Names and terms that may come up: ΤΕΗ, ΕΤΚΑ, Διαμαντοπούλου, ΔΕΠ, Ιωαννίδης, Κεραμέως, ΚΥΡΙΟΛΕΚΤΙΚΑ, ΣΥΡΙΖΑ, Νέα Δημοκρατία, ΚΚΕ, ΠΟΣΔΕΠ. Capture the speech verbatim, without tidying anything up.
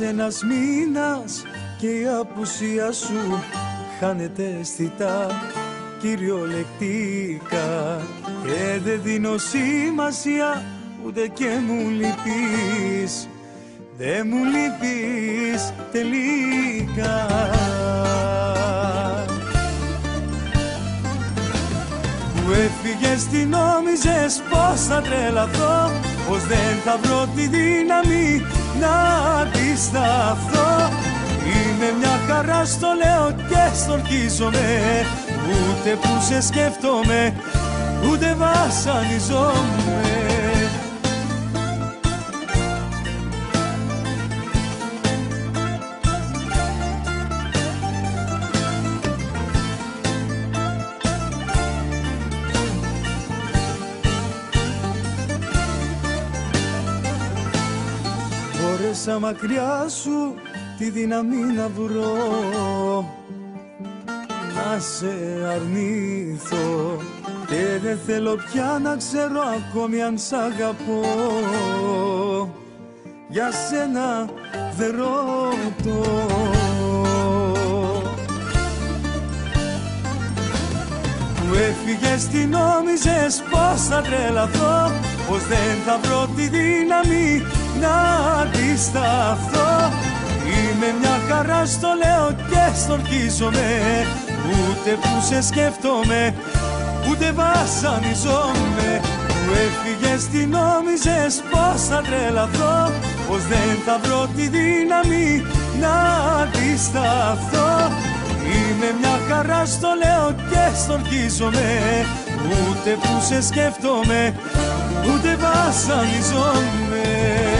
ένας μήνας και η απουσία σου χάνεται αισθητά, κυριολεκτικά. Και δεν δίνω σημασία ούτε και μου λυπείς, δεν μου λυπείς τελικά. Που έφυγες τι νόμιζες, πως θα τρελαθώ, πως δεν θα βρω τη δύναμη να αντισταθώ. Είμαι μια χαρά στο λέω και στορκίζομαι, ούτε που σε σκέφτομαι, ούτε βασανιζόμαι. Χωρίσα μακριά σου τη δύναμη να βρω, να σε αρνηθώ. Και δεν θέλω πια να ξέρω ακόμη αν σ' αγαπώ, για σένα δεν ρωτώ. Που έφυγες τι νόμιζες, πως θα τρελαθώ, πως δεν θα βρω τη δύναμη να αντισταθώ. Είμαι μια χαρά στο λέω και στορκίζομαι, ούτε που σε σκέφτομαι, ούτε βασανιζόμαι. Που έφυγες τι νόμιζες, πως θα τρελαθώ, πως δεν θα βρω τη δύναμη να αντισταθώ. Είμαι μια χαρά στο λέω και στορκίζομαι, ούτε που σε σκέφτομαι, ούτε βασανιζόμαι.